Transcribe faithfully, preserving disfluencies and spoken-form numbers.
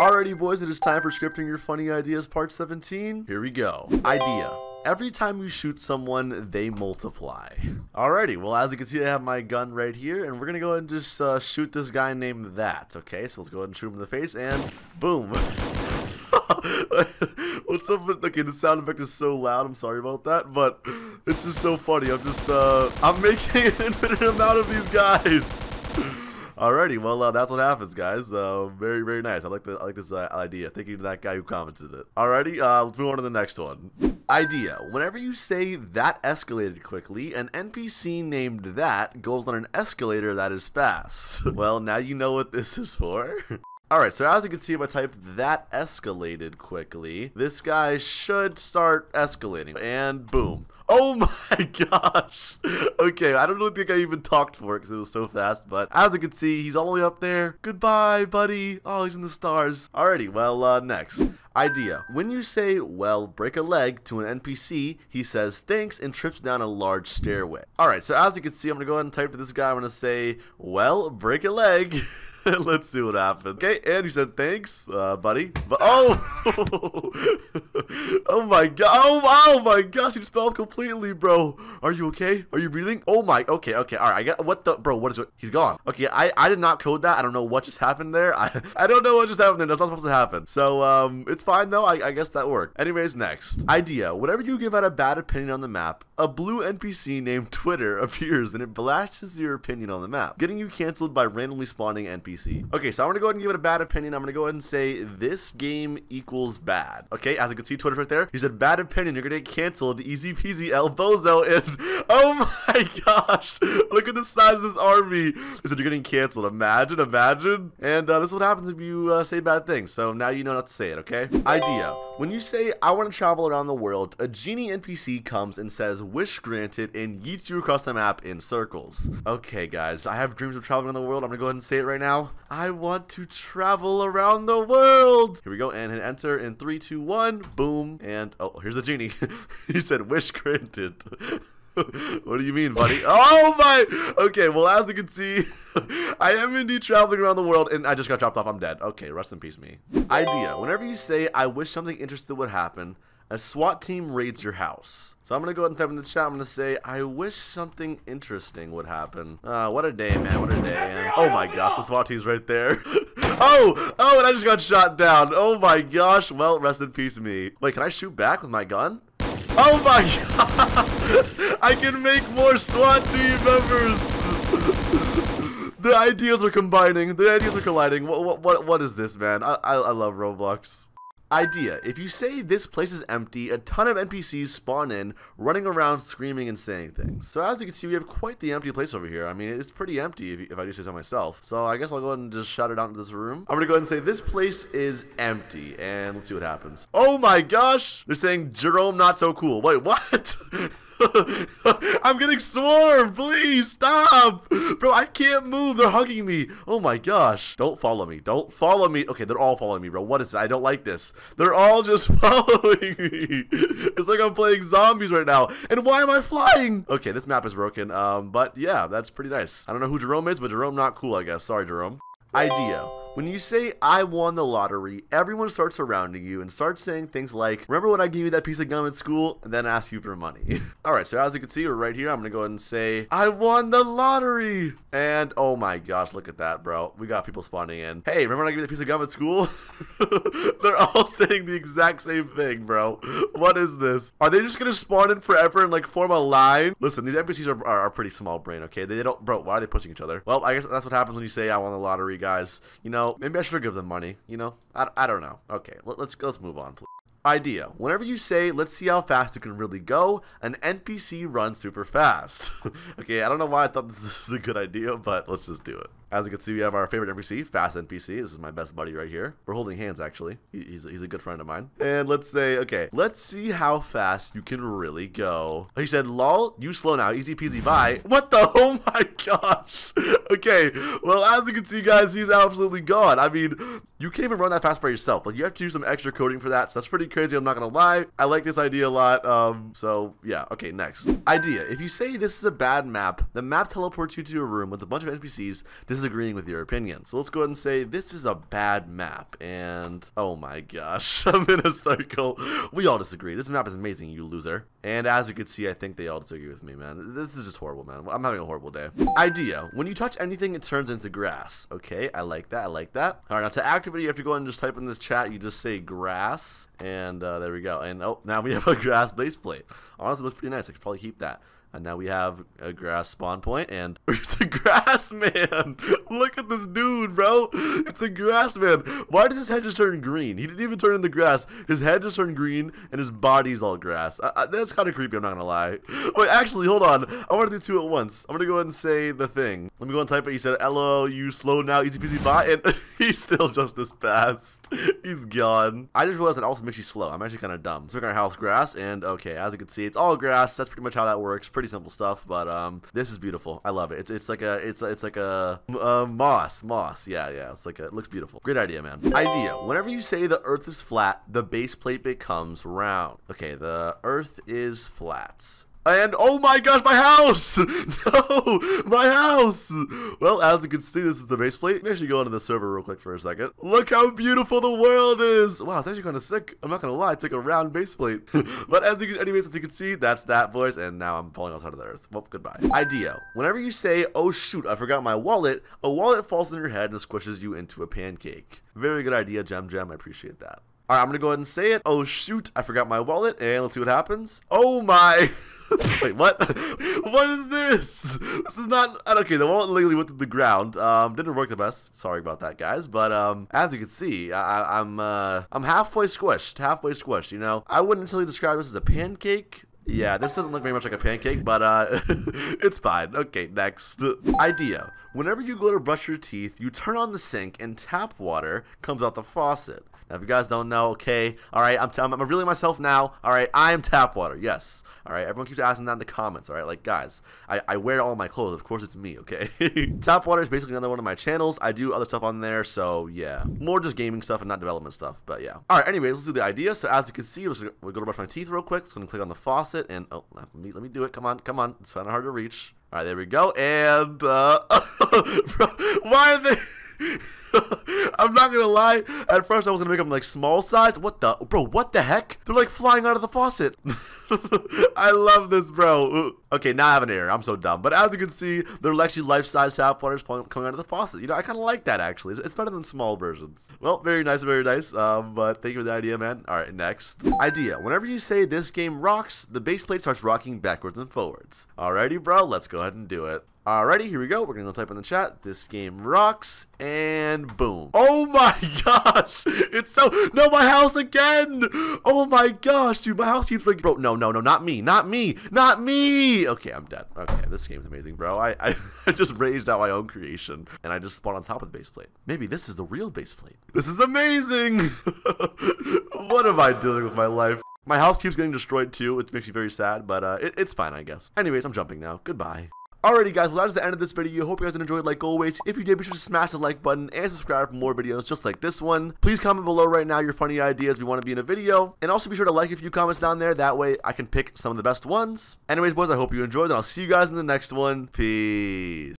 Alrighty boys, it is time for Scripting Your Funny Ideas part seventeen. Here we go. Idea. Every time you shoot someone, they multiply. Alrighty, well as you can see I have my gun right here and we're gonna go ahead and just uh, shoot this guy named that. Okay, so let's go ahead and shoot him in the face and boom. What's up with, okay, the sound effect is so loud, I'm sorry about that, but it's just so funny. I'm just, uh, I'm making an infinite amount of these guys. Alrighty, well, uh, that's what happens, guys. Uh, very, very nice. I like the, I like this uh, idea. Thank you to that guy who commented it. Alrighty, uh, let's move on to the next one. Idea. Whenever you say that escalated quickly, an N P C named that goes on an escalator that is fast. Well, now you know what this is for. Alright, so as you can see if I type that escalated quickly, this guy should start escalating, and boom. Oh my gosh! Okay, I don't really think I even talked for it because it was so fast, but as you can see, he's all the way up there. Goodbye, buddy! Oh, he's in the stars. Alrighty, well, uh, next. Idea. When you say, well, break a leg to an N P C, he says thanks and trips down a large stairway. Alright, so as you can see, I'm gonna go ahead and type to this guy, I'm gonna say, well, break a leg. Let's see what happens. Okay, and he said thanks, uh, buddy. But oh, oh my god! Oh, oh my gosh! You spelled completely, bro. Are you okay? Are you breathing? Oh my. Okay, okay. All right. I got what the bro. What is it? He's gone. Okay, I I did not code that. I don't know what just happened there. I I don't know what just happened there. That's not supposed to happen. So um, it's fine though. I I guess that worked. Anyways, next idea. Whenever you give out a bad opinion on the map, a blue N P C named Twitter appears and it blasts your opinion on the map, getting you canceled by randomly spawning N P C. Okay, so I'm going to go ahead and give it a bad opinion. I'm going to go ahead and say this game equals bad. Okay, as you can see, Twitter right there. He said bad opinion. You're going to get canceled. Easy peasy, El Bozo. And oh my gosh, look at the size of this army. He said you're getting canceled. Imagine, imagine. And uh, this is what happens if you uh, say bad things. So now you know not to say it, okay? Idea. When you say, I want to travel around the world, a genie N P C comes and says, wish granted, and yeets you across the map in circles. Okay, guys, I have dreams of traveling around the world. I'm going to go ahead and say it right now. I want to travel around the world. Here we go, and hit enter in three, two, one, boom, and oh, here's the genie. He said, "Wish granted." What do you mean, buddy? Oh my! Okay, well, as you can see, I am indeed traveling around the world, and I just got dropped off. I'm dead. Okay, rest in peace, me. Idea: whenever you say, "I wish something interesting would happen," a SWAT team raids your house. So I'm gonna go ahead and type in the chat. I'm gonna say, I wish something interesting would happen. Uh, what a day, man, what a day. And, oh my gosh, the SWAT team's right there. Oh, oh, and I just got shot down. Oh my gosh, well, rest in peace me. Wait, can I shoot back with my gun? Oh my god! I can make more SWAT team members! The ideas are combining, the ideas are colliding. What, what, what, what is this, man? I, I, I love Roblox. Idea. If you say this place is empty, a ton of N P Cs spawn in, running around screaming and saying things. So as you can see, we have quite the empty place over here. I mean, it's pretty empty if, if I do say so myself. So I guess I'll go ahead and just shout it out into this room. I'm gonna go ahead and say this place is empty, and let's see what happens. Oh my gosh! They're saying Jerome not so cool. Wait, what? I'm getting swarmed! Please stop! Bro, I can't move. They're hugging me. Oh my gosh. Don't follow me. Don't follow me. Okay, they're all following me, bro. What is this? I don't like this. They're all just following me. It's like I'm playing zombies right now. And why am I flying? Okay, this map is broken. Um, but yeah, that's pretty nice. I don't know who Jerome is, but Jerome not cool, I guess. Sorry, Jerome. Idea. When you say, I won the lottery, everyone starts surrounding you and starts saying things like, remember when I gave you that piece of gum at school, and then ask you for money. Alright, so as you can see, we're right here. I'm gonna go ahead and say, I won the lottery! And, oh my gosh, look at that, bro. We got people spawning in. Hey, remember when I gave you that piece of gum at school? They're all saying the exact same thing, bro. What is this? Are they just gonna spawn in forever and, like, form a line? Listen, these N P Cs are, are, are pretty small brain, okay? They, they don't, bro, why are they pushing each other? Well, I guess that's what happens when you say, I won the lottery, guys. You know, maybe I should give them money, you know? I, I don't know. Okay, let's let's move on, please. Idea. Whenever you say, let's see how fast you can really go, an N P C runs super fast. Okay, I don't know why I thought this was a good idea, but let's just do it. As you can see, we have our favorite N P C, Fast N P C. This is my best buddy right here. We're holding hands, actually. He's, he's a good friend of mine. And let's say, okay, let's see how fast you can really go. He said, lol, you slow now. Easy peasy, bye. What the? Oh my gosh. Okay, well, as you can see, guys, he's absolutely gone. I mean, you can't even run that fast by yourself. Like, you have to do some extra coding for that, so that's pretty crazy, I'm not gonna lie. I like this idea a lot, um, so yeah. Okay, next. Idea. If you say this is a bad map, the map teleports you to a room with a bunch of N P Cs disagreeing with your opinion. So let's go ahead and say this is a bad map, and oh my gosh, I'm in a circle. We all disagree. This map is amazing, you loser. And as you can see, I think they all disagree with me, man. This is just horrible, man. I'm having a horrible day. Idea. When you touch anything, it turns into grass. Okay, I like that. I like that. All right, now to activate, you have to go ahead and just type in this chat. You just say grass, and uh, there we go. And oh, now we have a grass base plate. Honestly, it looks pretty nice. I could probably keep that. And now we have a grass spawn point, and it's a grass man. Look at this dude, bro. It's a grass man. Why did his head just turn green? He didn't even turn into grass. His head just turned green, and his body's all grass. I, I, that's kind of creepy, I'm not going to lie. Wait, actually, hold on. I want to do two at once. I'm going to go ahead and say the thing. Let me go and type it. He said, L O L, you slow now, easy peasy bot, and he's still just as fast. He's gone. I just realized that also makes you slow. I'm actually kind of dumb. Let's make our house grass, and okay, as you can see, it's all grass. That's pretty much how that works. Pretty simple stuff, but um, this is beautiful. I love it. It's it's like a it's it's like a, a moss moss. Yeah, yeah. It's like a, it looks beautiful. Great idea, man. Idea. Whenever you say the Earth is flat, the base plate becomes round. Okay, the Earth is flat. And oh my gosh, my house! No, my house! Well, as you can see, this is the base plate. Maybe I should go into the server real quick for a second. Look how beautiful the world is! Wow, it's actually kind of sick. I'm not gonna lie, I took a round base plate. But as you can, anyways, as you can see, that's that voice, and now I'm falling outside of the Earth. Well, goodbye. Idea. Whenever you say, oh shoot, I forgot my wallet, a wallet falls on your head and squishes you into a pancake. Very good idea, Jam Jam. I appreciate that. All right, I'm gonna go ahead and say it. Oh shoot, I forgot my wallet, and let's see what happens. Oh my... Wait, what? What is this? This is not... Okay, the wallet literally went to the ground. Um, didn't work the best. Sorry about that, guys. But um, as you can see, I, I'm uh, I'm halfway squished. Halfway squished, you know? I wouldn't necessarily describe this as a pancake. Yeah, this doesn't look very much like a pancake, but uh, it's fine. Okay, next. Idea. Whenever you go to brush your teeth, you turn on the sink and tap water comes out the faucet. Now, if you guys don't know, okay, all right, I'm, I'm, I'm revealing myself now. All right, I am Tapwater, yes. All right, everyone keeps asking that in the comments, all right? Like, guys, I, I wear all my clothes. Of course, it's me, okay? Tapwater is basically another one of my channels. I do other stuff on there, so, yeah. More just gaming stuff and not development stuff, but, yeah. All right, anyways, let's do the idea. So, as you can see, we're going to brush my teeth real quick. So, I'm going to click on the faucet, and, oh, let me, let me do it. Come on, come on. It's kind of hard to reach. All right, there we go, and, uh, bro, why are they... I'm not gonna lie, at first I was gonna make them like small size. What the, bro, what the heck? They're like flying out of the faucet. I love this, bro. Okay, now I have an error, I'm so dumb. But as you can see, they're actually life-size tap waters coming out of the faucet. You know, I kinda like that actually. It's better than small versions. Well, very nice, very nice. Um, but thank you for the idea, man. All right, next. Idea, whenever you say this game rocks, the base plate starts rocking backwards and forwards. Alrighty, bro, let's go ahead and do it. Alrighty, here we go. We're gonna type in the chat, this game rocks, and boom. Oh my gosh! It's so, no, my house again! Oh my gosh, dude, my house keeps like, bro, no, no, no, not me, not me, not me! Okay, I'm dead. Okay, this game's amazing, bro. I, I, I just raged out my own creation, and I just spawned on top of the base plate. Maybe this is the real base plate. This is amazing! What am I doing with my life? My house keeps getting destroyed too, which makes me very sad, but uh, it, it's fine, I guess. Anyways, I'm jumping now, goodbye. Alrighty guys, well that is the end of this video. Hope you guys enjoyed like always. If you did, be sure to smash the like button and subscribe for more videos just like this one. Please comment below right now your funny ideas we want to be in a video. And also be sure to like a few comments down there. That way I can pick some of the best ones. Anyways boys, I hope you enjoyed and I'll see you guys in the next one. Peace.